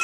What?